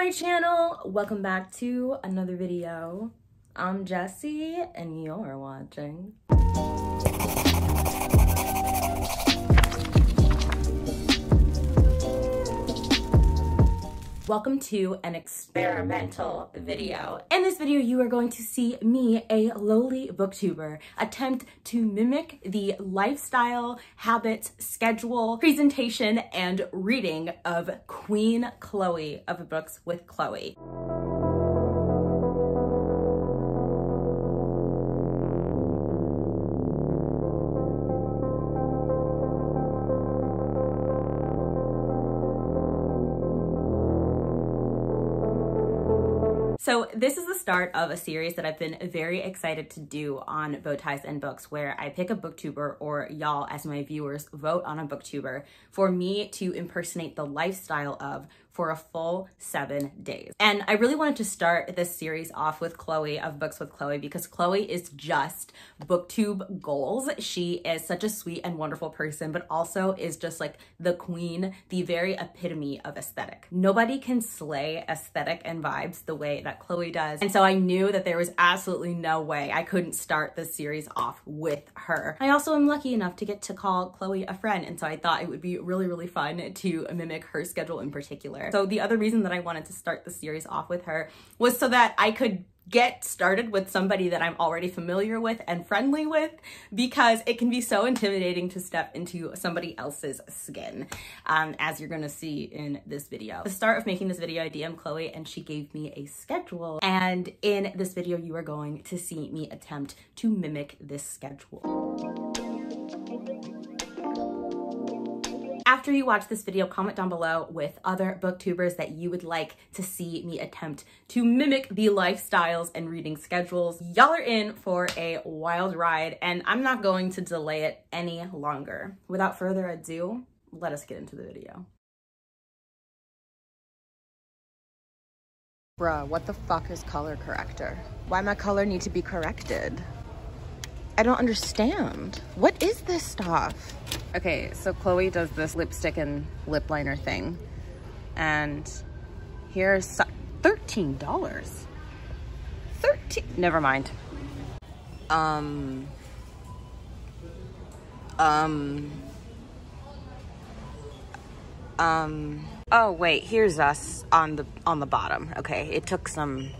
my channel, welcome back to another video. I'm Jessie and you're watching. Welcome to an experimental video. In this video, you are going to see me, a lowly booktuber, attempt to mimic the lifestyle, habits, schedule, presentation, and reading of Queen Chloe of Books with Chloe. So this is the start of a series that I've been very excited to do on Bowties and Books, where I pick a booktuber, or y'all as my viewers vote on a booktuber, for me to impersonate the lifestyle of for a full 7 days. And I really wanted to start this series off with Chloe of Books with Chloe because Chloe is just BookTube goals. She is such a sweet and wonderful person, but also is just like the queen, the very epitome of aesthetic. Nobody can slay aesthetic and vibes the way that Chloe does. And so I knew that there was absolutely no way I couldn't start this series off with her. I also am lucky enough to get to call Chloe a friend. And so I thought it would be really, really fun to mimic her schedule in particular. So the other reason that I wanted to start the series off with her was so that I could get started with somebody that I'm already familiar with and friendly with, because it can be so intimidating to step into somebody else's skin, as you're gonna see in this video. At the start of making this video, I DM'd Chloe and she gave me a schedule. And in this video, you are going to see me attempt to mimic this schedule. After you watch this video, comment down below with other booktubers that you would like to see me attempt to mimic the lifestyles and reading schedules. Y'all are in for a wild ride, and I'm not going to delay it any longer. Without further ado, let us get into the video. Bruh, what the fuck is color corrector? Why my color need to be corrected? I don't understand. What is this stuff? Okay, so Chloe does this lipstick and lip liner thing. And here's $13. 13, never mind. Oh wait, here's us on the bottom. Okay, it took some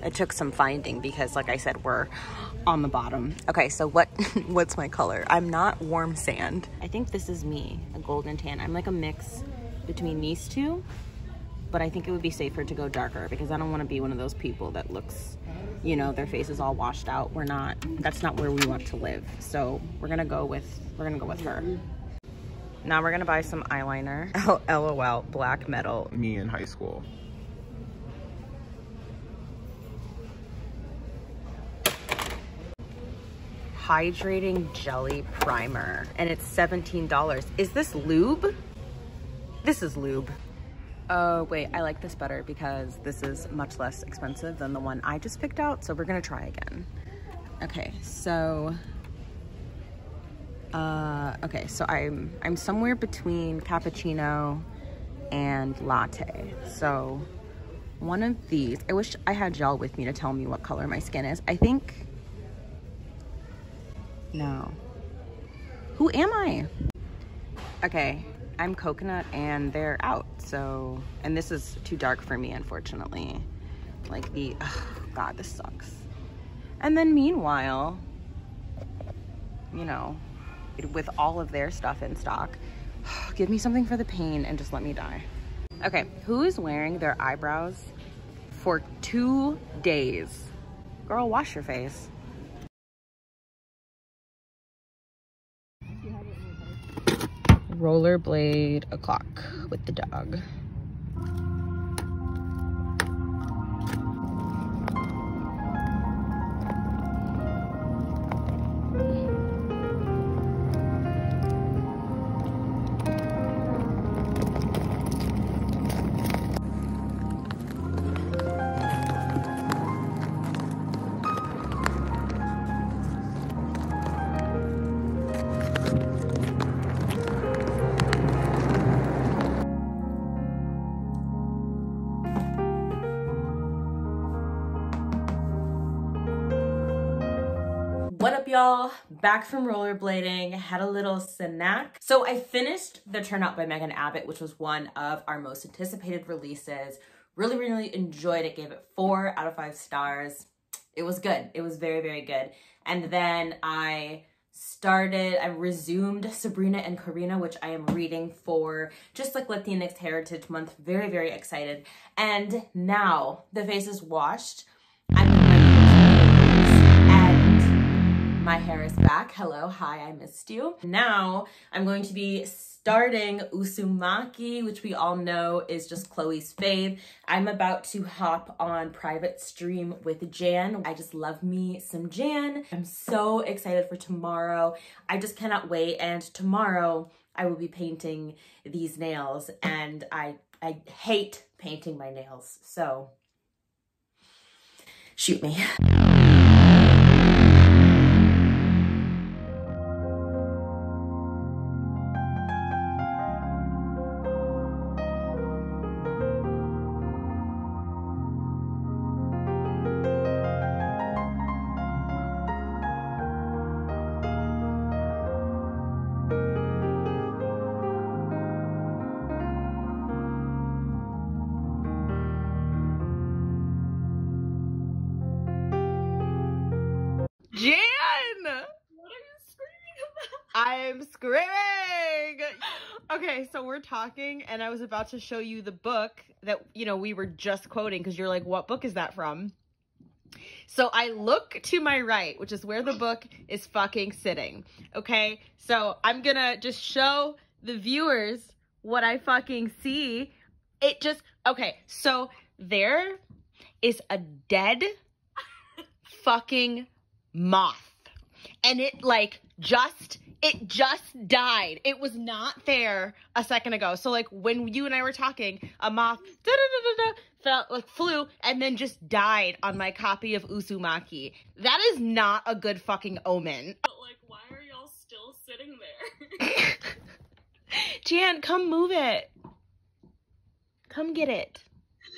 finding because, like I said, we're on the bottom. Okay, so what's my color? I'm not warm sand. I think this is me, a golden tan. I'm like a mix between these two, but I think it would be safer to go darker because I don't want to be one of those people that looks, you know, their face is all washed out. We're not, that's not where we want to live. So we're gonna go with her. Now we're gonna buy some eyeliner. Oh, LOL, black metal. Me in high school. Hydrating jelly primer, and it's $17. Is this lube? This is lube. Oh wait, I like this better because this is much less expensive than the one I just picked out, so we're gonna try again. Okay, so I'm somewhere between cappuccino and latte. So one of these, I wish I had gel with me to tell me what color my skin is. I think, no. Who am I? Okay, I'm coconut and they're out. So, and this is too dark for me, unfortunately. Like the, oh God, this sucks. And then meanwhile, you know, with all of their stuff in stock. Give me something for the pain and just let me die. Okay, who is wearing their eyebrows for 2 days? Girl, wash your face. Rollerblade o'clock with the dog. What up, y'all? Back from rollerblading, had a little snack. So I finished The Turnout by Megan Abbott, which was one of our most anticipated releases. Really enjoyed it, gave it 4 out of 5 stars. It was good, it was very good. And then I resumed Sabrina and Karina, which I am reading for just like Latinx Heritage Month. Very excited. And now the face is washed. I'm in my face and my hair is back. Hello, hi, I missed you. Now I'm going to be starting Uzumaki, which we all know is just Chloe's fave. I'm about to hop on private stream with Jan. I just love me some Jan. I'm so excited for tomorrow. I just cannot wait. And tomorrow I will be painting these nails, and I hate painting my nails. So shoot me. I'm screaming! Okay, so we're talking, and I was about to show you the book that, you know, we were just quoting, because you're like, what book is that from? So I look to my right, which is where the book is fucking sitting, okay? So I'm gonna just show the viewers what I fucking see. It just, okay, so there is a dead fucking moth. And it like just died. It was not there a second ago. So like when you and I were talking, a moth flew and then just died on my copy of Uzumaki. That is not a good fucking omen. But like, why are y'all still sitting there? Jan, come move it. Come get it.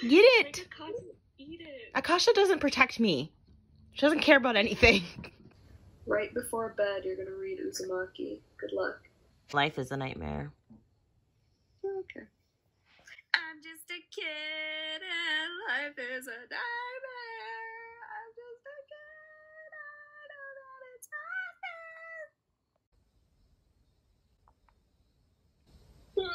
Get it. Like, Akasha, eat it. Akasha doesn't protect me. She doesn't care about anything. Right before bed, you're gonna read Uzumaki. Good luck. Life is a nightmare. Okay. I'm just a kid and life is a nightmare. I'm just a kid. I know that it's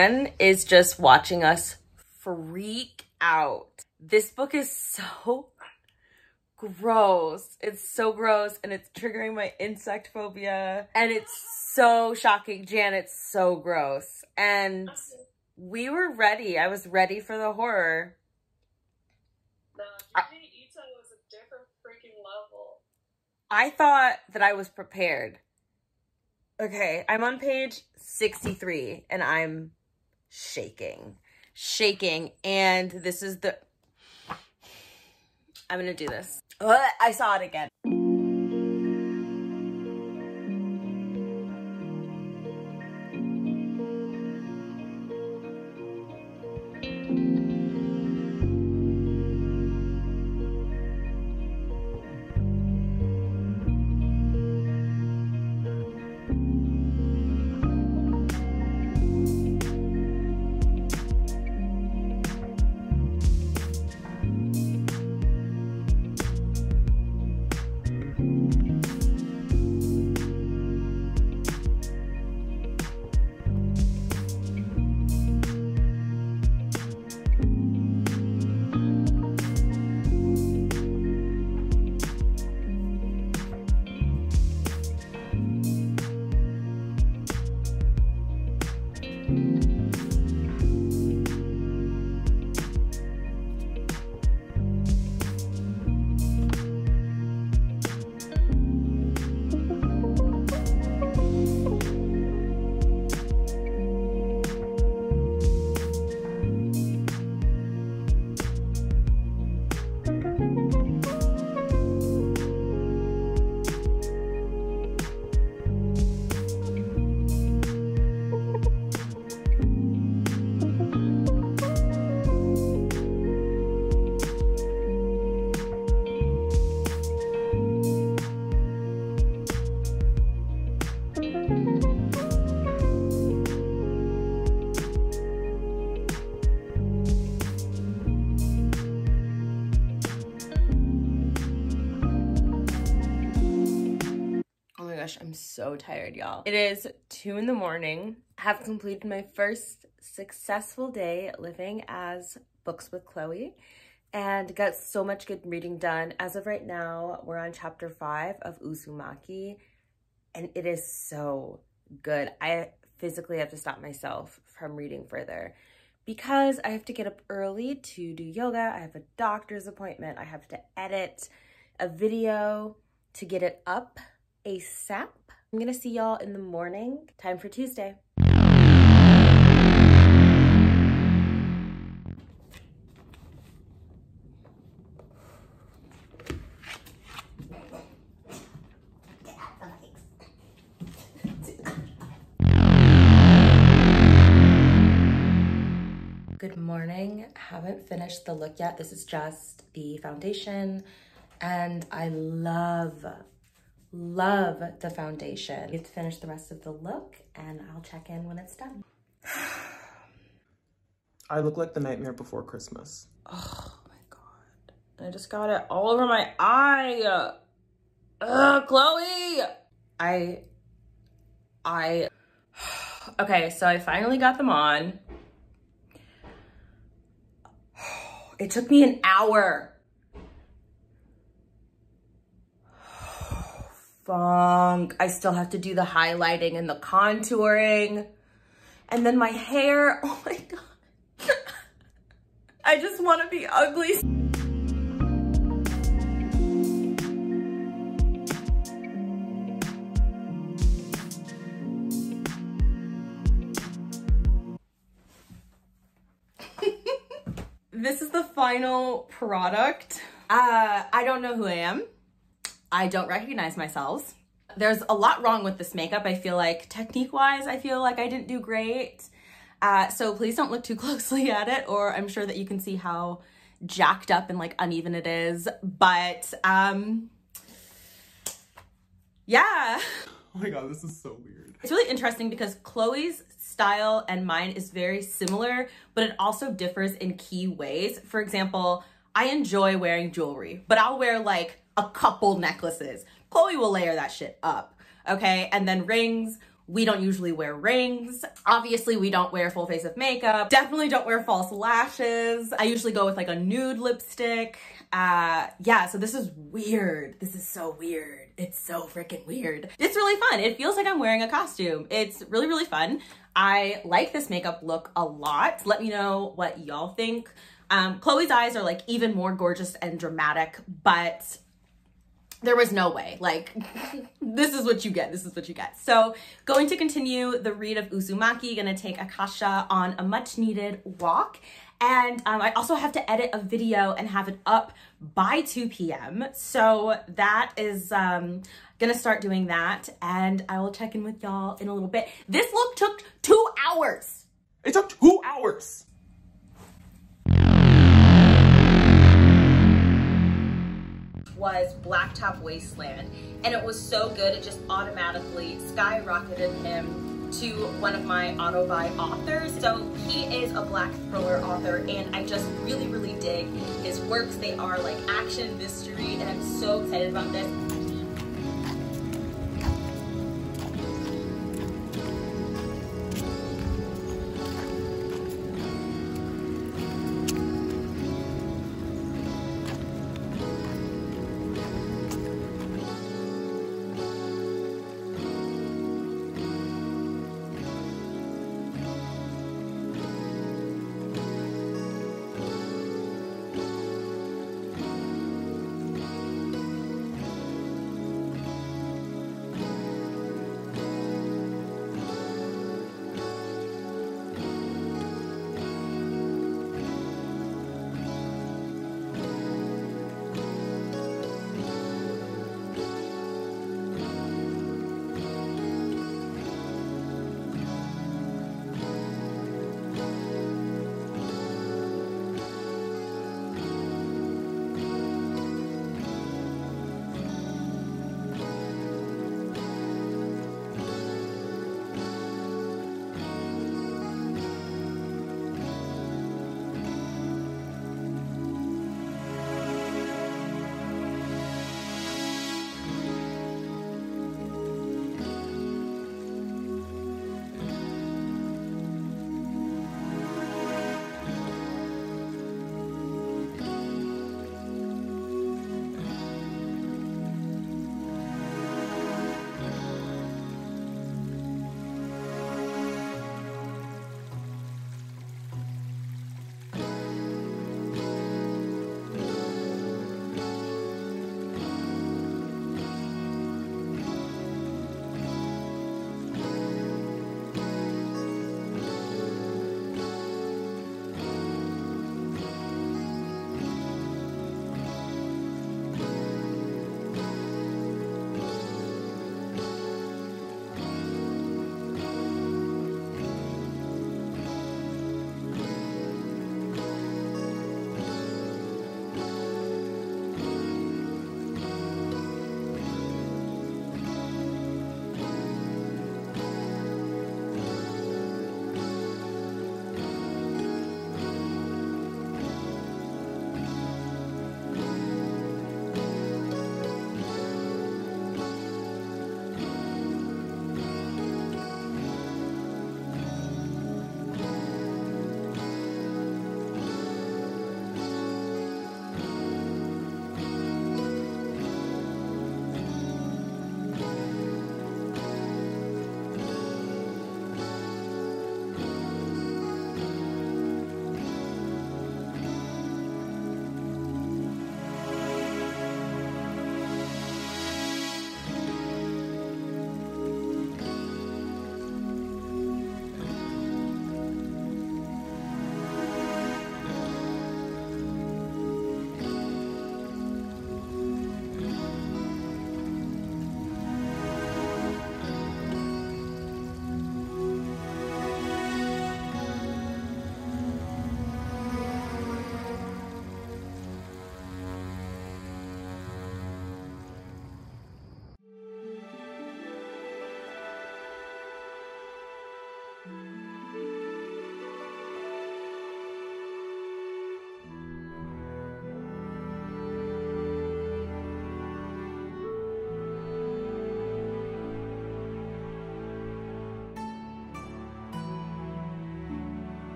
nightmare. Jan is just watching us freak out. This book is so gross. It's so gross, and it's triggering my insect phobia, and it's so shocking. Jan, it's so gross. And we were ready. I was ready for the horror. No, Ito was a different freaking level. I thought that I was prepared. Okay, I'm on page 63, and I'm shaking. And this is the... I'm gonna do this. I saw it again. I'm so tired, y'all. It is 2 in the morning. I have completed my first successful day living as Books with Chloe and got so much good reading done. As of right now, we're on chapter 5 of Uzumaki, and it is so good. I physically have to stop myself from reading further because I have to get up early to do yoga. I have a doctor's appointment. I have to edit a video to get it up ASAP. I'm gonna see y'all in the morning. Time for Tuesday. Good morning. Haven't finished the look yet. This is just the foundation, and I love the foundation. You have to finish the rest of the look, and I'll check in when it's done. I look like the Nightmare Before Christmas. Oh my god. I just got it all over my eye. Ugh, Chloe! Okay, so I finally got them on. It took me an hour. Oh, funk. I still have to do the highlighting and the contouring. And then my hair. Oh my God. I just want to be ugly. This is the final product. I don't know who I am. I don't recognize myself. There's a lot wrong with this makeup. I feel like technique-wise, I feel like I didn't do great. So please don't look too closely at it, or I'm sure that you can see how jacked up and like uneven it is. But yeah. Oh my God, this is so weird. It's really interesting because Chloe's style and mine is very similar, but it also differs in key ways. For example, I enjoy wearing jewelry, but I'll wear like a couple necklaces. Chloe will layer that shit up, okay? And then rings, we don't usually wear rings. Obviously, we don't wear full face of makeup. Definitely don't wear false lashes. I usually go with like a nude lipstick. Yeah, so this is weird. This is so weird. It's so freaking weird. It's really fun. It feels like I'm wearing a costume. It's really, really fun. I like this makeup look a lot. Let me know what y'all think. Chloe's eyes are like even more gorgeous and dramatic, but there was no way. Like, this is what you get. This is what you get. So going to continue the read of Uzumaki, gonna take Akasha on a much needed walk. And I also have to edit a video and have it up by 2 p.m. So that is gonna start doing that, and I will check in with y'all in a little bit. This look took 2 hours. It took 2 hours. Was Blacktop Wasteland, and it was so good. It just automatically skyrocketed him to one of my auto buy authors. So he is a Black thriller author, and I just really, really dig his works. They are like action, mystery, and I'm so excited about this.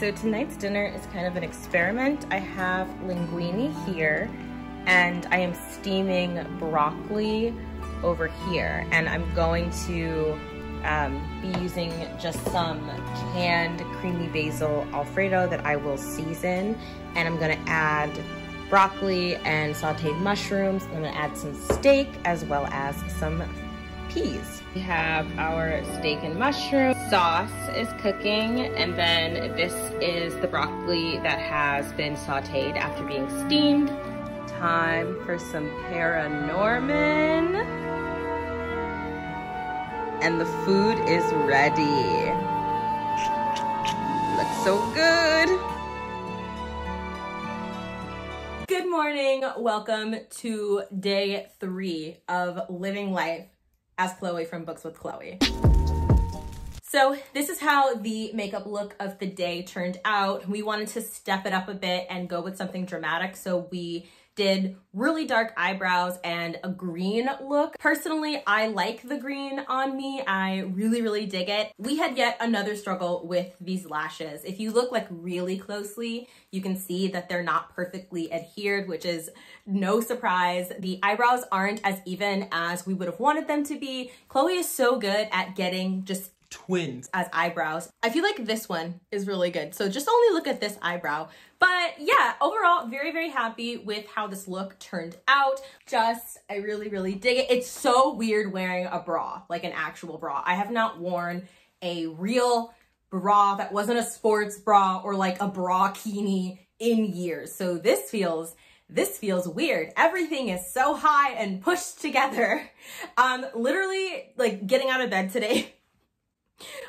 so tonight's dinner is kind of an experiment. I have linguine here, and I am steaming broccoli over here, and I'm going to be using just some canned creamy basil Alfredo that I will season, and I'm gonna add broccoli and sauteed mushrooms, and I'm gonna add some steak as well as some peas. We have our steak and mushroom. Sauce is cooking, and then this is the broccoli that has been sauteed after being steamed. Time for some Paranorman. And the food is ready. Looks so good. Good morning, welcome to day 3 of living life as Chloe from Books with Chloe. So this is how the makeup look of the day turned out. We wanted to step it up a bit and go with something dramatic, so we did really dark eyebrows and a green look. Personally, I like the green on me. I really, really dig it. We had yet another struggle with these lashes. If you look like really closely, you can see that they're not perfectly adhered, which is no surprise. The eyebrows aren't as even as we would have wanted them to be. Chloe is so good at getting just twins as eyebrows. I feel like this one is really good, so just only look at this eyebrow. But yeah, overall, very, very happy with how this look turned out. Just, I really, really dig it. It's so weird wearing a bra, like an actual bra. I have not worn a real bra that wasn't a sports bra or like a bra-kini in years, so this feels weird. Everything is so high and pushed together. Literally, like, getting out of bed today,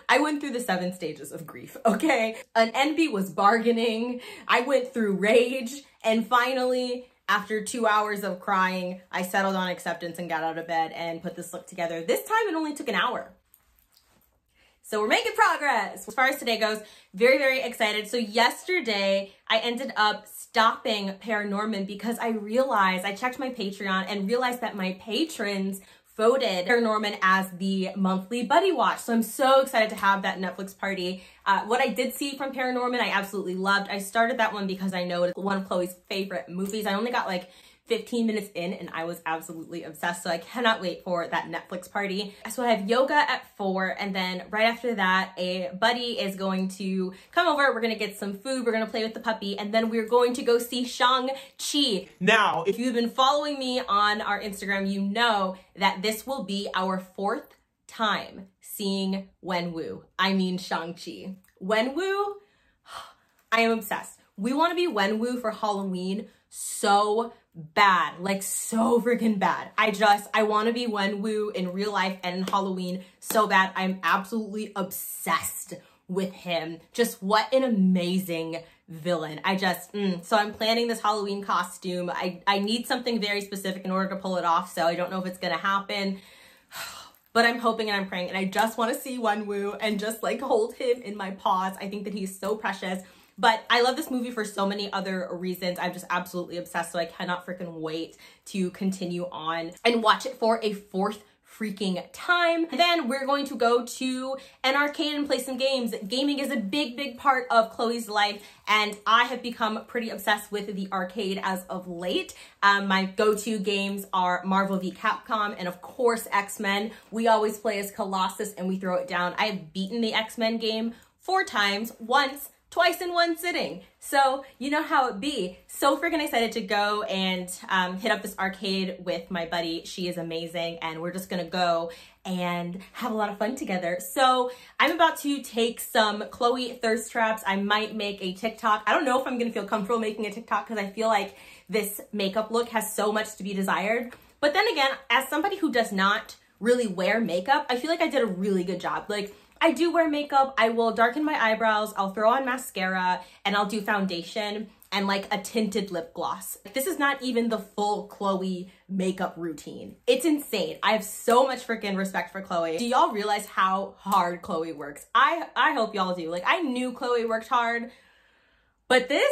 I went through the 7 stages of grief, okay? An envy was bargaining. I went through rage. And finally, after 2 hours of crying, I settled on acceptance and got out of bed and put this look together. This time it only took an hour. So we're making progress. As far as today goes, very, very excited. So yesterday I ended up stopping Paranorman because I realized, I checked my Patreon and realized that my patrons voted Paranorman as the monthly buddy watch. So I'm so excited to have that Netflix party. What I did see from Paranorman, I absolutely loved. I started that one because I know it's one of Chloe's favorite movies. I only got like 15 minutes in and I was absolutely obsessed. So I cannot wait for that Netflix party. So I have yoga at 4, and then right after that, a buddy is going to come over. We're gonna get some food. We're gonna play with the puppy, and then we're going to go see Shang-Chi. Now, if you've been following me on our Instagram, you know that this will be our 4th time seeing Wenwu. I mean Shang-Chi. Wenwu, I am obsessed. We wanna be Wenwu for Halloween so bad, like so freaking bad. I want to be Wenwu in real life and in Halloween so bad. I'm absolutely obsessed with him. Just what an amazing villain. So I'm planning this Halloween costume. I need something very specific in order to pull it off, so I don't know if it's gonna happen. But I'm hoping and I'm praying, and I just want to see Wenwu and just like hold him in my paws. I think that he's so precious. But I love this movie for so many other reasons. I'm just absolutely obsessed, so I cannot freaking wait to continue on and watch it for a 4th freaking time. Then we're going to go to an arcade and play some games. Gaming is a big, big part of Chloe's life, and I have become pretty obsessed with the arcade as of late. My go-to games are Marvel V Capcom and of course X-Men. We always play as Colossus and we throw it down. I have beaten the X-Men game 4 times, twice in one sitting. So you know how it be. So freaking excited to go and hit up this arcade with my buddy. She is amazing, and we're just gonna go and have a lot of fun together. So I'm about to take some Chloe thirst traps. I might make a TikTok. I don't know if I'm gonna feel comfortable making a TikTok because I feel like this makeup look has so much to be desired. But then again, as somebody who does not really wear makeup, I feel like I did a really good job. Like, I do wear makeup. I will darken my eyebrows, I'll throw on mascara, and I'll do foundation and like a tinted lip gloss. This is not even the full Chloe makeup routine. It's insane. I have so much freaking respect for Chloe. Do y'all realize how hard Chloe works? I hope y'all do. Like, I knew Chloe worked hard, but this,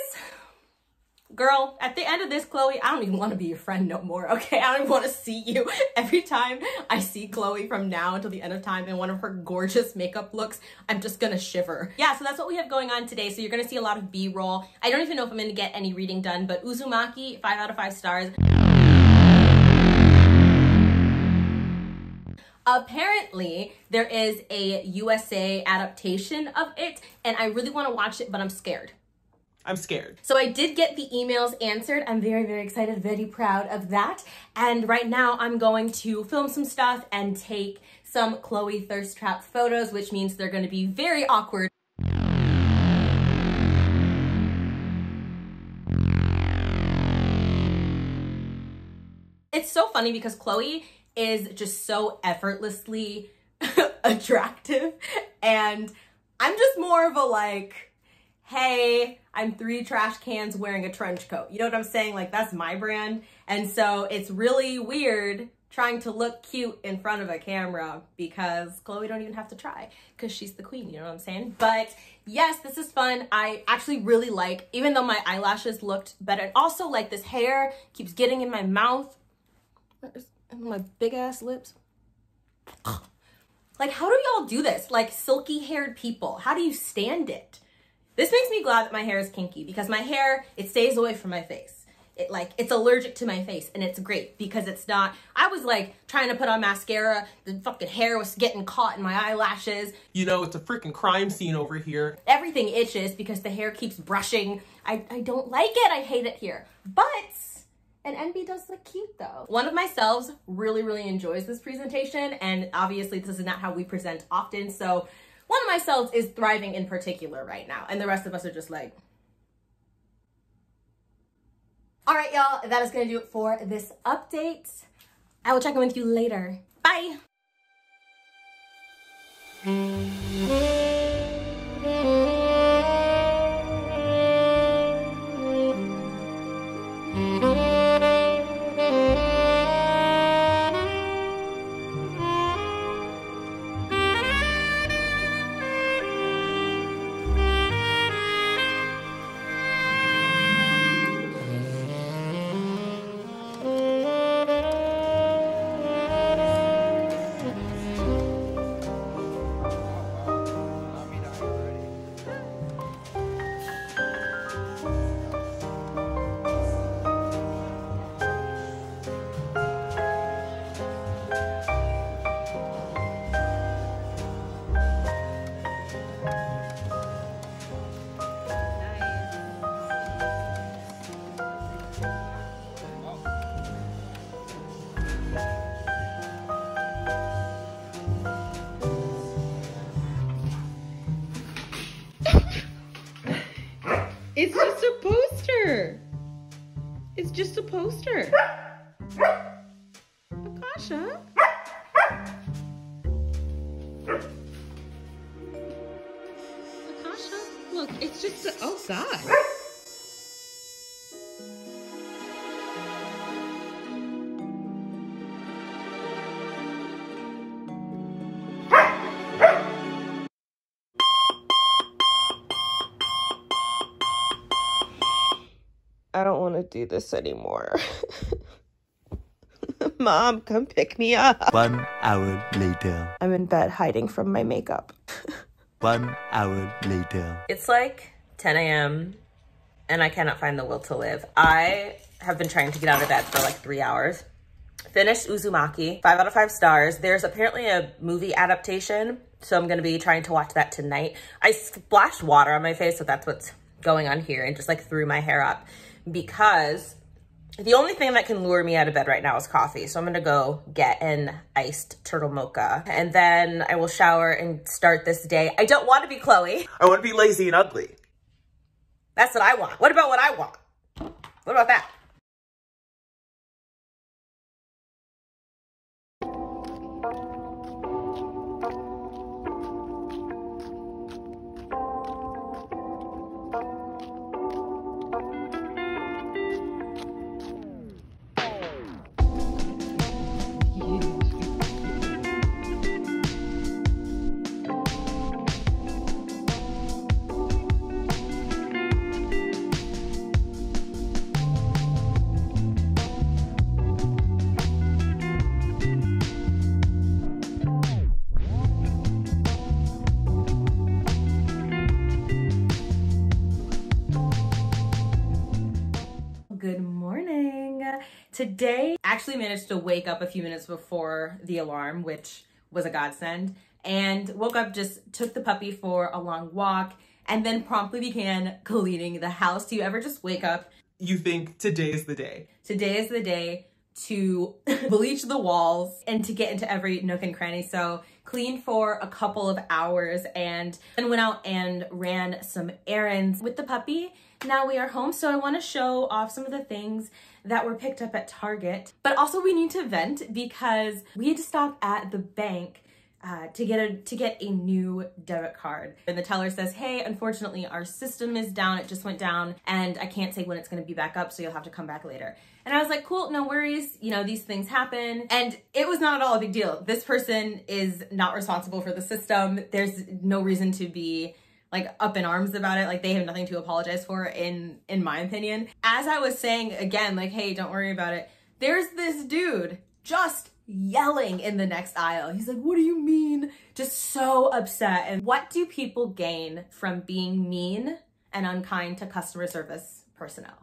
Girl, at the end of this, Chloe, I don't even want to be your friend no more, okay? I don't even want to see you. Every time I see Chloe from now until the end of time in one of her gorgeous makeup looks, I'm just gonna shiver. Yeah, so that's what we have going on today. So you're gonna see a lot of B-roll. I don't even know if I'm gonna get any reading done, but Uzumaki, 5 out of 5 stars. Apparently, there is a USA adaptation of it, and I really want to watch it, but I'm scared. I'm scared. So I did get the emails answered. I'm very, very excited, very proud of that. And right now I'm going to film some stuff and take some Chloe thirst trap photos, which means they're going to be very awkward. It's so funny because Chloe is just so effortlessly attractive, and I'm just more of a like, hey, I'm 3 trash cans wearing a trench coat. You know what I'm saying? Like, that's my brand. And so it's really weird trying to look cute in front of a camera because Chloe don't even have to try because she's the queen, you know what I'm saying? But yes, this is fun. I actually really like, even though my eyelashes looked better, also like this hair keeps getting in my mouth. Where's my big ass lips? Like, how do y'all do this? Like, silky haired people, how do you stand it? This makes me glad that my hair is kinky because my hair, it stays away from my face. It like, it's allergic to my face, and it's great because it's not, I was like trying to put on mascara, the fucking hair was getting caught in my eyelashes. You know, it's a freaking crime scene over here. Everything itches because the hair keeps brushing. I don't like it, I hate it here. But, and NB does look cute though. One of my selves really, really enjoys this presentation, and obviously this is not how we present often, so one of myself is thriving in particular right now, and the rest of us are just like. All right, y'all, that is gonna do it for this update. I will check in with you later. Bye. It's just a poster. It's just a poster. Akasha? Akasha, look, it's just a, oh God. Do this anymore. Mom, come pick me up. 1 hour later. I'm in bed hiding from my makeup. 1 hour later. It's like 10 a.m. and I cannot find the will to live. I have been trying to get out of bed for like 3 hours. Finished Uzumaki, 5 out of 5 stars. There's apparently a movie adaptation, so I'm gonna be trying to watch that tonight. I splashed water on my face, so that's what's going on here, and just like threw my hair up, because the only thing that can lure me out of bed right now is coffee. So I'm gonna go get an iced turtle mocha, and then I will shower and start this day. I don't want to be Chloe. I want to be lazy and ugly. That's what I want. What about what I want? What about that? Today, I actually managed to wake up a few minutes before the alarm, which was a godsend, and woke up, just took the puppy for a long walk, and then promptly began cleaning the house. Do you ever just wake up? You think today is the day. Today is the day to bleach the walls and to get into every nook and cranny. So cleaned for a couple of hours and then went out and ran some errands with the puppy. Now we are home, so I want to show off some of the things that were picked up at Target. But also we need to vent because we had to stop at the bank to get a new debit card. And the teller says, hey, unfortunately our system is down, it just went down, and I can't say when it's gonna be back up, so you'll have to come back later. And I was like, cool, no worries, you know, these things happen. And it was not at all a big deal. This person is not responsible for the system. There's no reason to be like up in arms about it. Like they have nothing to apologize for in my opinion. As I was saying again, like, hey, don't worry about it. There's this dude just yelling in the next aisle. He's like, what do you mean? Just so upset. And what do people gain from being mean and unkind to customer service personnel?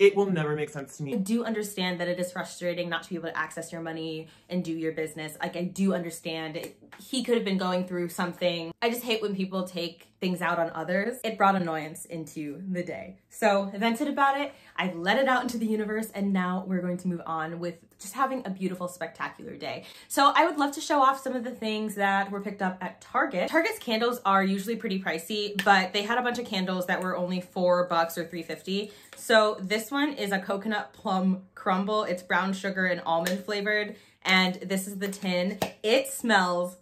It will never make sense to me. I do understand that it is frustrating not to be able to access your money and do your business. Like, I do understand it. He could have been going through something. I just hate when people take things out on others. It brought annoyance into the day. So I vented about it. I've let it out into the universe, and now we're going to move on with just having a beautiful, spectacular day. So I would love to show off some of the things that were picked up at Target. Target's candles are usually pretty pricey, but they had a bunch of candles that were only $4 or $3.50. So this one is a coconut plum crumble. It's brown sugar and almond flavored, and this is the tin. It smells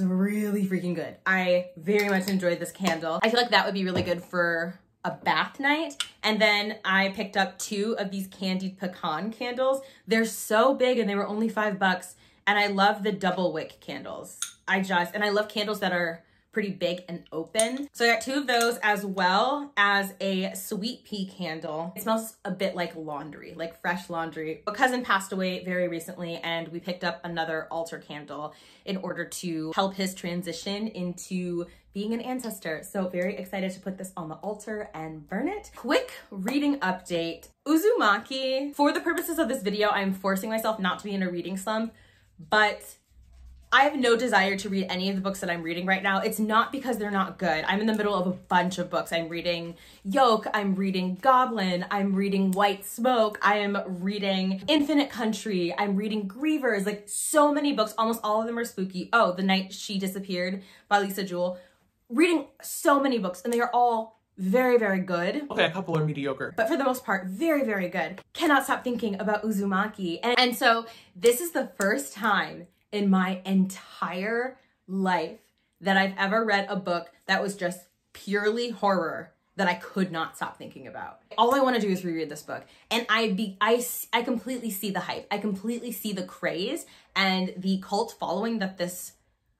really freaking good. I very much enjoyed this candle. I feel like that would be really good for a bath night. And then I picked up two of these candied pecan candles. They're so big and they were only $5. And I love the double wick candles. And I love candles that are pretty big and open. So I got two of those as well as a sweet pea candle. It smells a bit like laundry, like fresh laundry. A cousin passed away very recently and we picked up another altar candle in order to help his transition into being an ancestor. So very excited to put this on the altar and burn it. Quick reading update. Uzumaki. For the purposes of this video, I'm forcing myself not to be in a reading slump, but I have no desire to read any of the books that I'm reading right now. It's not because they're not good. I'm in the middle of a bunch of books. I'm reading Yolk, I'm reading Goblin, I'm reading White Smoke, I am reading Infinite Country, I'm reading Grievers, like so many books. Almost all of them are spooky. Oh, The Night She Disappeared by Lisa Jewell. Reading so many books and they are all very, very good. Okay, a couple are mediocre. But for the most part, very, very good. Cannot stop thinking about Uzumaki. And so this is the first time in my entire life that I've ever read a book that was just purely horror that I could not stop thinking about. All I want to do is reread this book. And I completely see the hype. I completely see the craze and the cult following that this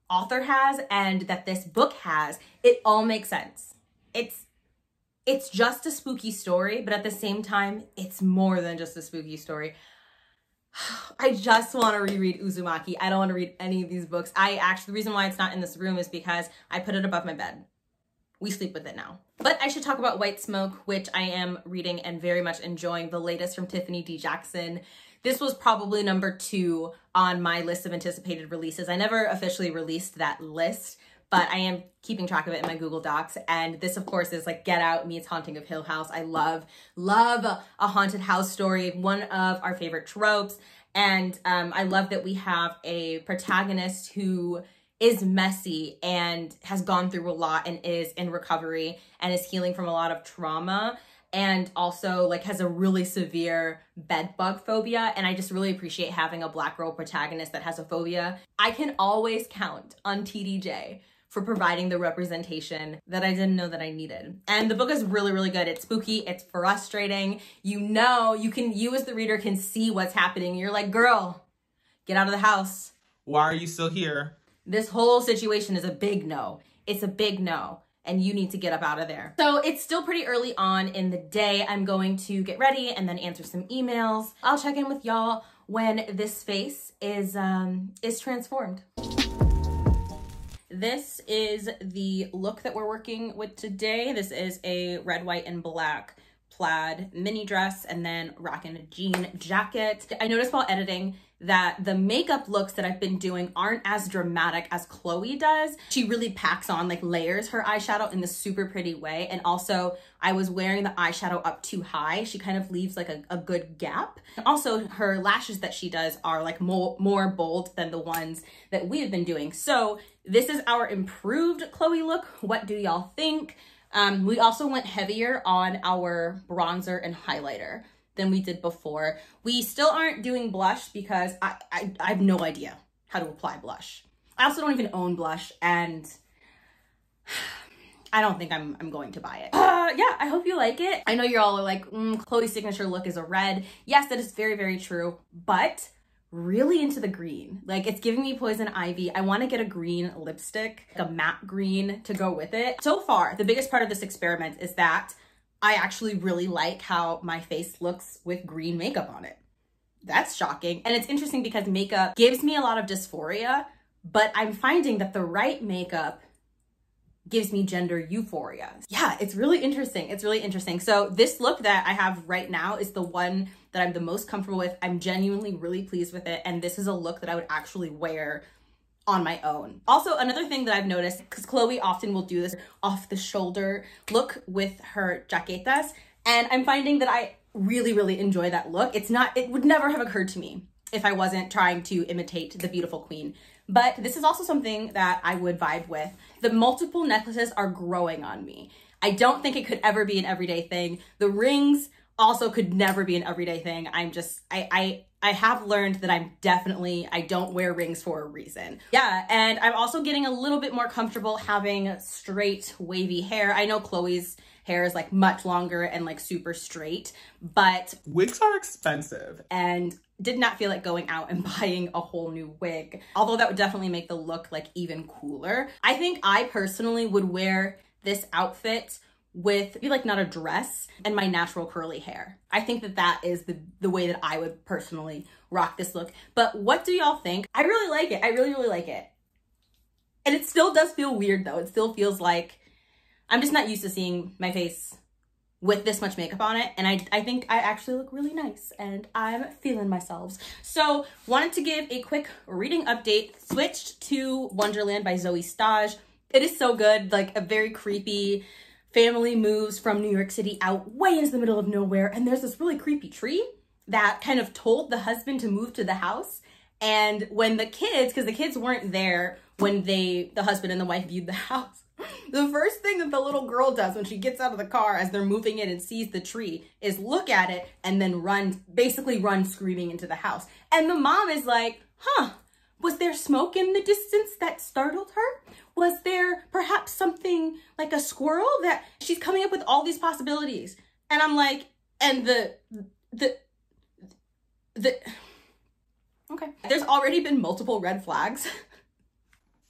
author has and that this book has. It all makes sense. It's just a spooky story, but at the same time, it's more than just a spooky story. I just want to reread Uzumaki. I don't want to read any of these books. The reason why it's not in this room is because I put it above my bed. We sleep with it now. But I should talk about White Smoke, which I am reading and very much enjoying, the latest from Tiffany D. Jackson. This was probably number 2 on my list of anticipated releases. I never officially released that list, but I am keeping track of it in my Google Docs. And this, of course, is like Get Out meets Haunting of Hill House. I love a haunted house story, one of our favorite tropes. And I love that we have a protagonist who is messy and has gone through a lot and is in recovery and is healing from a lot of trauma. And also like has a really severe bed bug phobia. And I just really appreciate having a Black girl protagonist that has a phobia. I can always count on TDJ for providing the representation that I didn't know that I needed. And the book is really, really good. It's spooky, it's frustrating. You know, you as the reader can see what's happening. You're like, girl, get out of the house. Why are you still here? This whole situation is a big no. It's a big no. And you need to get up out of there. So it's still pretty early on in the day. I'm going to get ready and then answer some emails. I'll check in with y'all when this face is transformed. This is the look that we're working with today. This is a red, white, and black plaid mini dress and then rocking a jean jacket. I noticed while editing that the makeup looks that I've been doing aren't as dramatic as Chloe does. She really packs on, like, layers her eyeshadow in this super pretty way. And also I was wearing the eyeshadow up too high. She kind of leaves like a good gap. Also her lashes that she does are like more bold than the ones that we have been doing. So this is our improved Chloe look. What do y'all think? We also went heavier on our bronzer and highlighter than we did before. We still aren't doing blush because I have no idea how to apply blush. I also don't even own blush, and I don't think I'm going to buy it. Yeah, I hope you like it. I know you're all like, Chloe's signature look is a red. Yes, that is very, very true, but really into the green. Like, it's giving me Poison Ivy. I want to get a green lipstick, like a matte green to go with it. So far, the biggest part of this experiment is that I actually really like how my face looks with green makeup on it. That's shocking. And it's interesting because makeup gives me a lot of dysphoria, but I'm finding that the right makeup gives me gender euphoria. Yeah, it's really interesting. It's really interesting. So this look that I have right now is the one that I'm the most comfortable with. I'm genuinely really pleased with it. And this is a look that I would actually wear on my own. Also, another thing that I've noticed, because Chloe often will do this off the shoulder look with her jaquetas, and I'm finding that I really, really enjoy that look. It would never have occurred to me if I wasn't trying to imitate the beautiful queen. But this is also something that I would vibe with. The multiple necklaces are growing on me. I don't think it could ever be an everyday thing. The rings also could never be an everyday thing. I'm just, I have learned that I don't wear rings for a reason. Yeah, and I'm also getting a little bit more comfortable having straight wavy hair. I know Chloe's hair is like much longer and like super straight, but wigs are expensive. And did not feel like going out and buying a whole new wig, although that would definitely make the look like even cooler. I think I personally would wear this outfit with maybe like not a dress and my natural curly hair. I think that that is the way that I would personally rock this look. But what do y'all think? I really like it. I really, really like it. And it still does feel weird though. It still feels like I'm just not used to seeing my face with this much makeup on it. And I think I actually look really nice and I'm feeling myself. So wanted to give a quick reading update. Switched to Wonderland by Zoe Stage. It is so good, like a very creepy family moves from New York City out way into the middle of nowhere. And there's this really creepy tree that kind of told the husband to move to the house. And when the kids, because the kids weren't there when the husband and the wife viewed the house, the first thing that the little girl does when she gets out of the car as they're moving in and sees the tree is look at it and then basically run screaming into the house. And the mom is like, huh, was there smoke in the distance that startled her? Was there perhaps something like a squirrel? That she's coming up with all these possibilities. And I'm like, and okay. There's already been multiple red flags.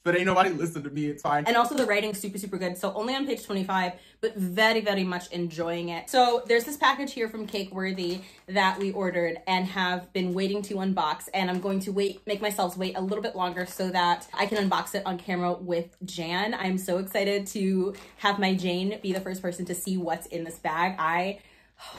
But ain't nobody listened to me, it's fine. And also the writing's super, super good. So only on page 25, but very, very much enjoying it. So there's this package here from Cakeworthy that we ordered and have been waiting to unbox. And I'm going to make myself wait a little bit longer so that I can unbox it on camera with Jan. I'm so excited to have my Jane be the first person to see what's in this bag. I've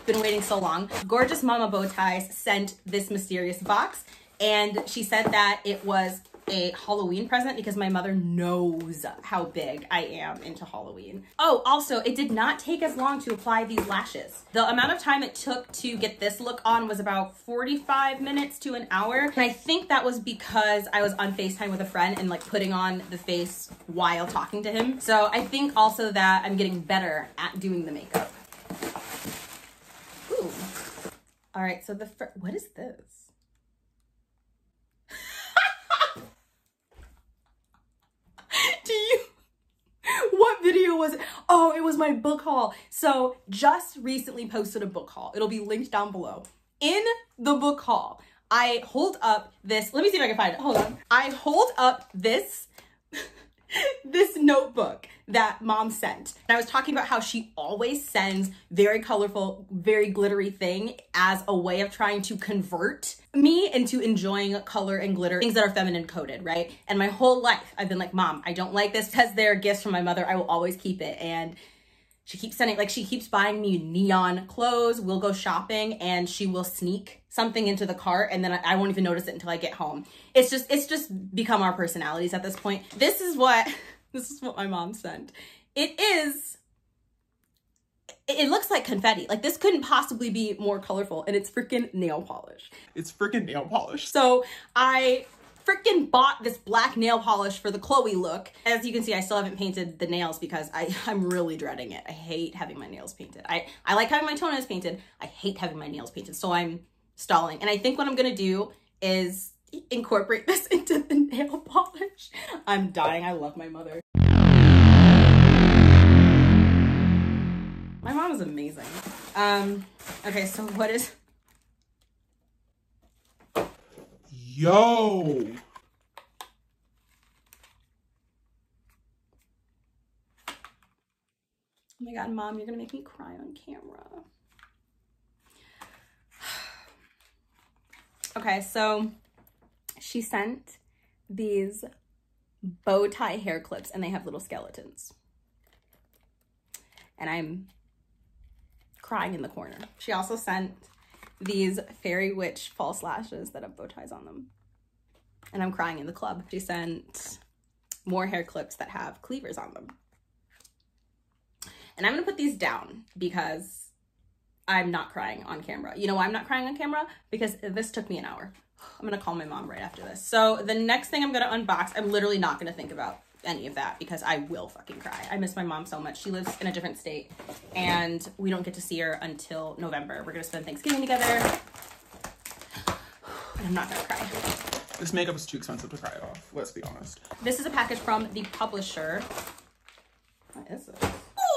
been waiting so long. Gorgeous Mama Bowties sent this mysterious box. And she said that it was a Halloween present because my mother knows how big I am into Halloween. Oh, also, it did not take as long to apply these lashes. The amount of time it took to get this look on was about 45 minutes to an hour. And I think that was because I was on FaceTime with a friend and like putting on the face while talking to him. So I think also that I'm getting better at doing the makeup. Ooh. All right, so what is this? What video was it? Oh, it was my book haul. So just recently posted a book haul. It'll be linked down below. In the book haul, I hold up this, let me see if I can find it, hold on. I hold up this, this notebook that mom sent. And I was talking about how she always sends very colorful, very glittery thing as a way of trying to convert me into enjoying color and glitter, things that are feminine coded, right? And my whole life I've been like, mom, I don't like this because they're gifts from my mother. I will always keep it. And She keeps sending, like, she keeps buying me neon clothes. We'll go shopping and she will sneak something into the cart and then I won't even notice it until I get home. It's just become our personalities at this point. This is what my mom sent. It looks like confetti. Like, this couldn't possibly be more colorful, and it's freaking nail polish. It's freaking nail polish. So I freaking bought this black nail polish for the Chloe look. As you can see, I still haven't painted the nails because I'm really dreading it. I hate having my nails painted. I like having my toenails painted. I hate having my nails painted, so I'm stalling. And I think what I'm gonna do is incorporate this into the nail polish. I'm dying, I love my mother. My mom is amazing. Okay, so what is... Yo! Oh my God, Mom, you're gonna make me cry on camera. Okay, so she sent these bow tie hair clips and they have little skeletons. And I'm crying in the corner. She also sent these fairy witch false lashes that have bow ties on them. And I'm crying in the club. She sent more hair clips that have cleavers on them. And I'm gonna put these down because I'm not crying on camera. You know why I'm not crying on camera? Because this took me an hour. I'm gonna call my mom right after this. So the next thing I'm gonna unbox, I'm literally not gonna think about any of that because I will fucking cry. I miss my mom so much. She lives in a different state and we don't get to see her until November. We're gonna spend Thanksgiving together. And I'm not gonna cry. This makeup is too expensive to cry off, let's be honest. This is a package from the publisher. What is this?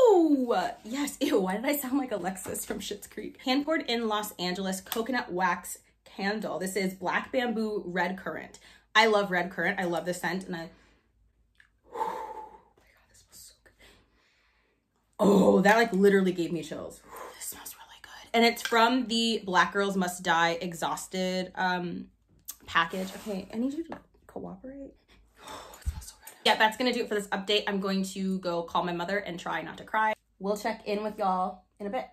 Ooh, yes, ew, why did I sound like Alexis from Schitt's Creek? Hand poured in Los Angeles coconut wax candle. This is black bamboo red currant. I love red currant, I love the scent and oh, that like literally gave me chills. Ooh, this smells really good. And it's from the Black Girls Must Die Exhausted package. Okay, I need you to cooperate. Oh, it smells so good. Yeah, that's gonna do it for this update. I'm going to go call my mother and try not to cry. We'll check in with y'all in a bit.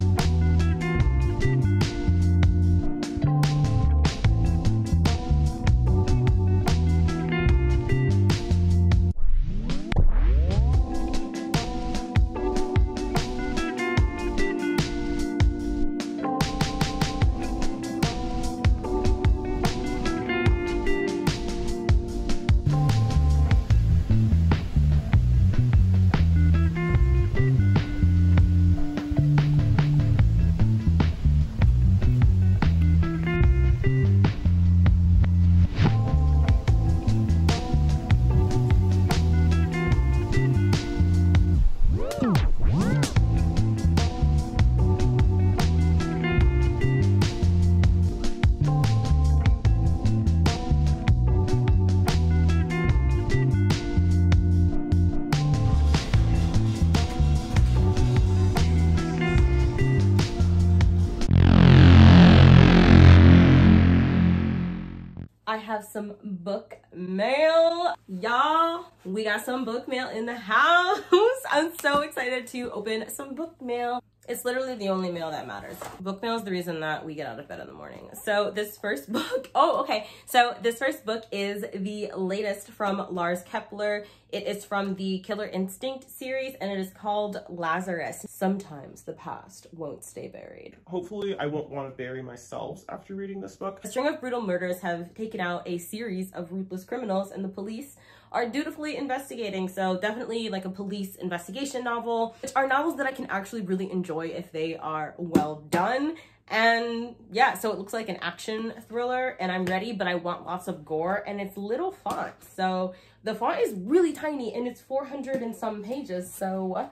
I have some book mail. Y'all, we got some book mail in the house. I'm so excited to open some book mail. It's literally the only mail that matters. Book mail is the reason that we get out of bed in the morning. So this first book, oh, okay. So this first book is the latest from Lars Kepler. It is from the Killer Instinct series and it is called Lazarus. Sometimes the past won't stay buried. Hopefully I won't want to bury myself after reading this book. A string of brutal murders have taken out a series of ruthless criminals and the police are dutifully investigating. So definitely like a police investigation novel, which are novels that I can actually really enjoy if they are well done. And yeah, so it looks like an action thriller and I'm ready, but I want lots of gore and it's little font. So the font is really tiny and it's 400 and some pages. So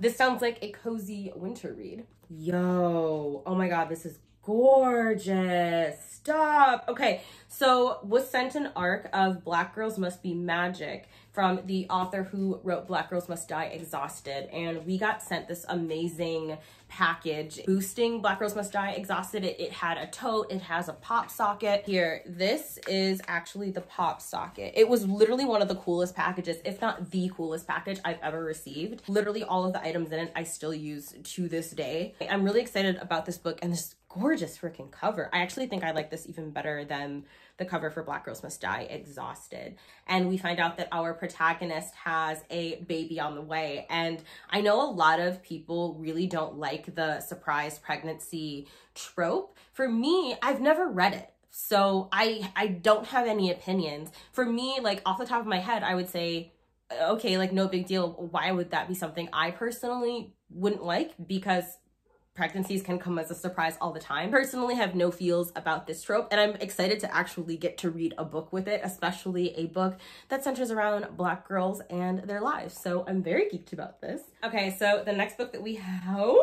this sounds like a cozy winter read. Yo, oh my God, this is gorgeous. Stop. Okay, so was sent an arc of Black Girls Must Be Magic from the author who wrote Black Girls Must Die Exhausted, and we got sent this amazing package boosting Black Girls Must Die Exhausted. It had a tote, it has a pop socket. Here, this is actually the pop socket. It was literally one of the coolest packages, if not the coolest package I've ever received. Literally all of the items in it I still use to this day. I'm really excited about this book and this gorgeous freaking cover. I actually think I like this even better than the cover for Black Girls Must Die Exhausted. And we find out that our protagonist has a baby on the way. And I know a lot of people really don't like the surprise pregnancy trope. For me, I've never read it, so I don't have any opinions. For me, like off the top of my head, I would say, okay, like no big deal. Why would that be something I personally wouldn't like? Because pregnancies can come as a surprise all the time. Personally have no feels about this trope, and I'm excited to actually get to read a book with it, especially a book that centers around Black girls and their lives. So I'm very geeked about this. Okay, so the next book that we have, so the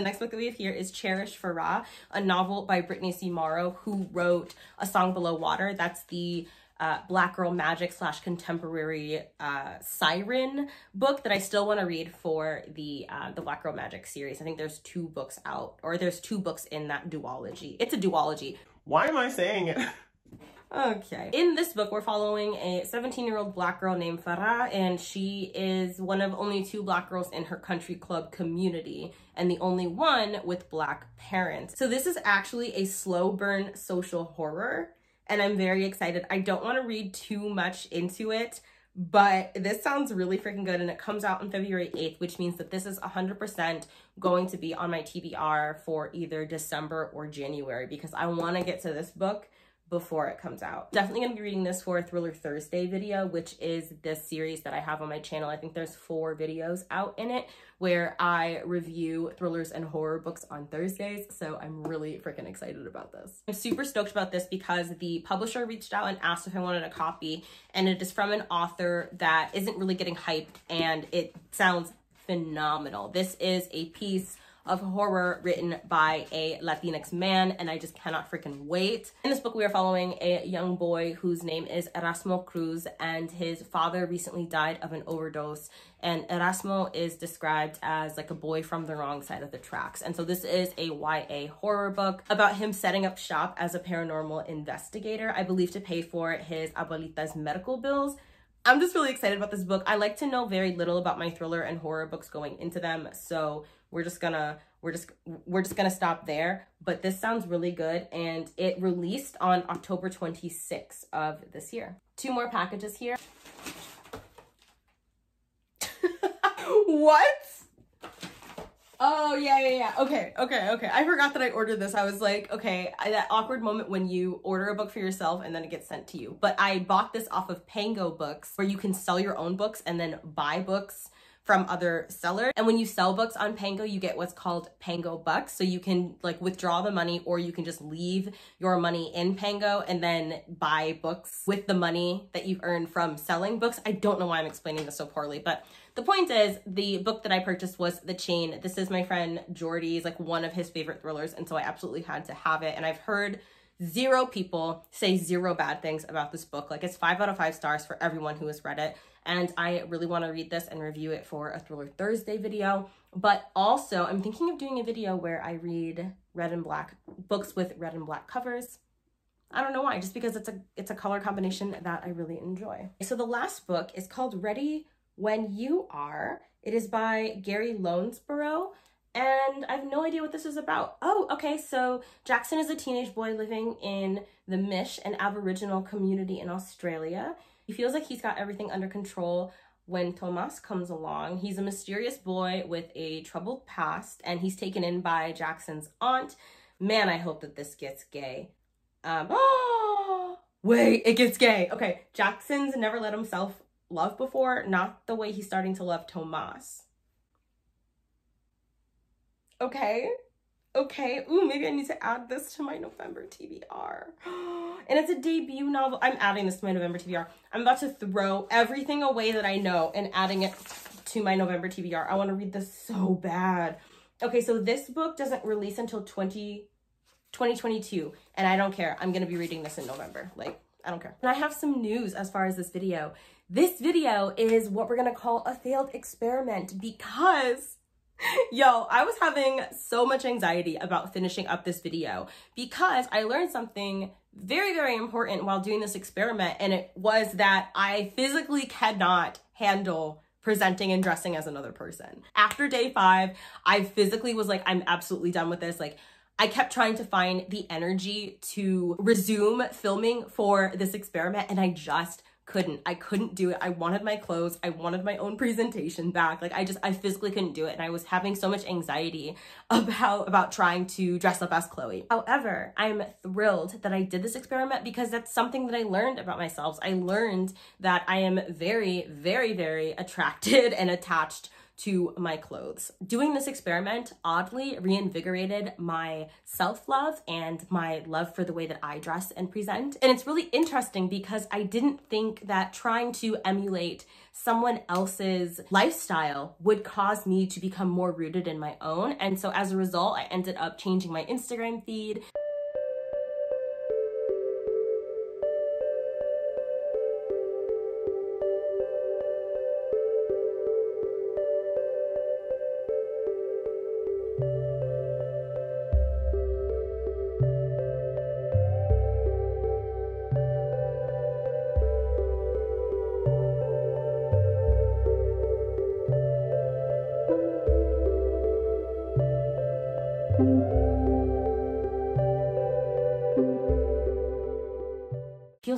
next book that we have here is Cherish Farah, a novel by Brittany C. Morrow, who wrote A Song Below Water. That's the Black Girl Magic / contemporary siren book that I still want to read for the Black Girl Magic series. I think there's 2 books out, or there's 2 books in that duology. It's a duology. Why am I saying it? Okay. In this book, we're following a 17-year-old Black girl named Farah, and she is one of only 2 Black girls in her country club community, and the only one with Black parents. So this is actually a slow burn social horror, and I'm very excited. I don't want to read too much into it, but this sounds really freaking good, and it comes out on February 8th, which means that this is 100% going to be on my TBR for either December or January, because I want to get to this book before it comes out. Definitely going to be reading this for a Thriller Thursday video, which is this series that I have on my channel. I think there's 4 videos out in it where I review thrillers and horror books on Thursdays, so I'm really freaking excited about this. I'm super stoked about this because the publisher reached out and asked if I wanted a copy, and it is from an author that isn't really getting hyped, and it sounds phenomenal. This is a piece of horror written by a Latinx man, and I just cannot freaking wait. In this book, we are following a young boy whose name is Erasmo Cruz, and his father recently died of an overdose, and Erasmo is described as like a boy from the wrong side of the tracks. And so this is a YA horror book about him setting up shop as a paranormal investigator, I believe to pay for his abuelita's medical bills. I'm just really excited about this book. I like to know very little about my thriller and horror books going into them, so we're just gonna stop there, but this sounds really good, and it released on October 26th of this year. 2 more packages here. What? Oh, yeah. Okay. I forgot that I ordered this. I was like, okay, that awkward moment when you order a book for yourself and then it gets sent to you. But I bought this off of Pango Books, where you can sell your own books and then buy books from other sellers. And when you sell books on Pango, you get what's called Pango Bucks. So you can like withdraw the money, or you can just leave your money in Pango and then buy books with the money that you've earned from selling books. I don't know why I'm explaining this so poorly, but the point is the book that I purchased was The Chain. This is my friend Jordy's, like one of his favorite thrillers. And so I absolutely had to have it. And I've heard 0 people say 0 bad things about this book. Like it's 5 out of 5 stars for everyone who has read it. And I really want to read this and review it for a Thriller Thursday video. But also, I'm thinking of doing a video where I read red and black books with red and black covers. I don't know why, just because it's a color combination that I really enjoy. So the last book is called Ready When You Are. It is by Gary Lounsborough, and I have no idea what this is about. Oh, okay, so Jackson is a teenage boy living in the Mish, an Aboriginal community in Australia. He feels like he's got everything under control when Tomas comes along. He's a mysterious boy with a troubled past, and he's taken in by Jackson's aunt. Man, I hope that this gets gay. Wait, it gets gay. Okay, Jackson's never let himself love before, not the way he's starting to love Tomas. Okay. Ooh, maybe I need to add this to my November TBR. And it's a debut novel. I'm adding this to my November TBR. I'm about to throw everything away that I know and adding it to my November TBR. I want to read this so bad. Okay, so this book doesn't release until 2022, and I don't care. I'm going to be reading this in November. Like, I don't care. And I have some news as far as this video. This video is what we're going to call a failed experiment because, yo, I was having so much anxiety about finishing up this video because I learned something very, very important while doing this experiment, and it was that I physically cannot handle presenting and dressing as another person. After day 5, I physically was like, I'm absolutely done with this. Like, I kept trying to find the energy to resume filming for this experiment, and I just couldn't. I couldn't do it. I wanted my clothes. I wanted my own presentation back. Like, I physically couldn't do it. And I was having so much anxiety about trying to dress up as Chloe. However, I'm thrilled that I did this experiment because that's something that I learned about myself. I learned that I am very, very, very attracted and attached to my clothes. Doing this experiment oddly reinvigorated my self-love and my love for the way that I dress and present. And it's really interesting because I didn't think that trying to emulate someone else's lifestyle would cause me to become more rooted in my own. And so as a result, I ended up changing my Instagram feed.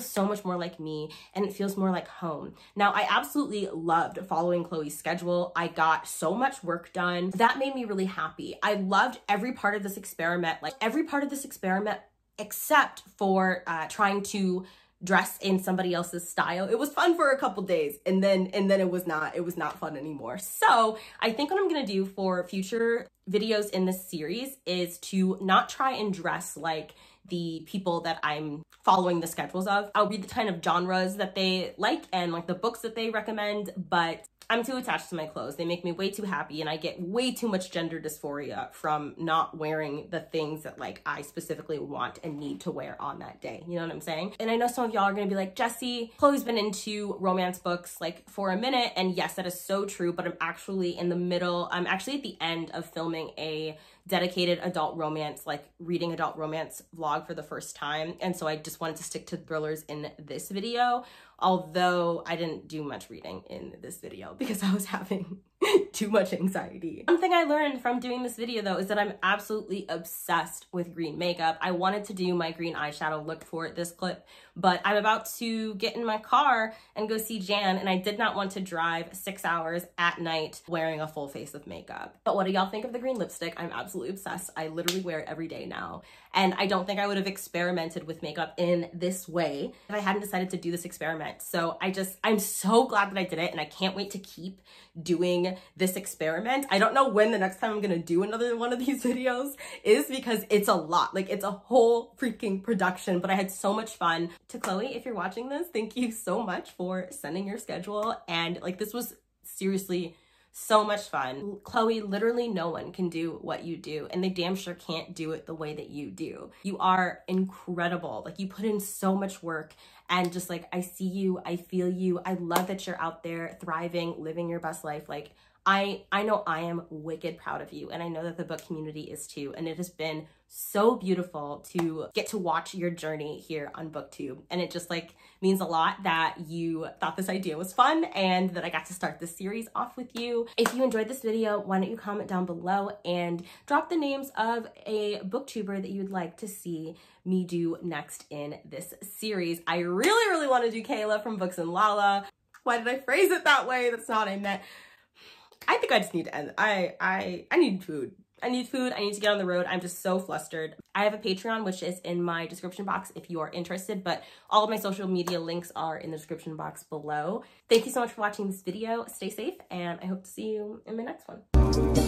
So much more like me, and it feels more like home. Now, I absolutely loved following Chloe's schedule. I got so much work done. That made me really happy. I loved every part of this experiment, like every part of this experiment except for trying to dress in somebody else's style. It was fun for a couple days, and then it was not fun anymore. So I think what I'm gonna do for future videos in this series is to not try and dress like the people that I'm following the schedules of. I'll read the kind of genres that they like and like the books that they recommend, but I'm too attached to my clothes. They make me way too happy, and I get way too much gender dysphoria from not wearing the things that like I specifically want and need to wear on that day. You know what I'm saying? And I know some of y'all are gonna be like, Jessie, Chloe's been into romance books like for a minute, and yes, that is so true, but I'm actually at the end of filming a dedicated adult romance, like reading adult romance vlog for the first time. And so I just wanted to stick to thrillers in this video, although I didn't do much reading in this video because I was having too much anxiety. One thing I learned from doing this video though is that I'm absolutely obsessed with green makeup. I wanted to do my green eyeshadow look for this clip, but I'm about to get in my car and go see Jan, and I did not want to drive 6 hours at night wearing a full face of makeup. But what do y'all think of the green lipstick? I'm absolutely obsessed. I literally wear it every day now, and I don't think I would have experimented with makeup in this way if I hadn't decided to do this experiment. So I'm so glad that I did it, and I can't wait to keep doing this experiment. I don't know when the next time I'm gonna do another one of these videos is because it's a lot. Like, it's a whole freaking production, but I had so much fun. To Chloe, if you're watching this, thank you so much for sending your schedule. And like, this was seriously so much fun. Chloe, literally no one can do what you do, and they damn sure can't do it the way that you do. You are incredible. Like, you put in so much work, and just like, I see you, I feel you. I love that you're out there thriving, living your best life. Like, I know I am wicked proud of you, and I know that the book community is too, and it has been so beautiful to get to watch your journey here on BookTube, and it just like means a lot that you thought this idea was fun and that I got to start this series off with you. If you enjoyed this video, why don't you comment down below and drop the names of a booktuber that you'd like to see me do next in this series. I really, really want to do Kayla from Books and Lala. Why did I phrase it that way? That's not what I meant. I think I just need to end. I need food. I need food. I need to get on the road. I'm just so flustered. I have a Patreon, which is in my description box if you are interested, but all of my social media links are in the description box below. Thank you so much for watching this video. Stay safe, and I hope to see you in my next one.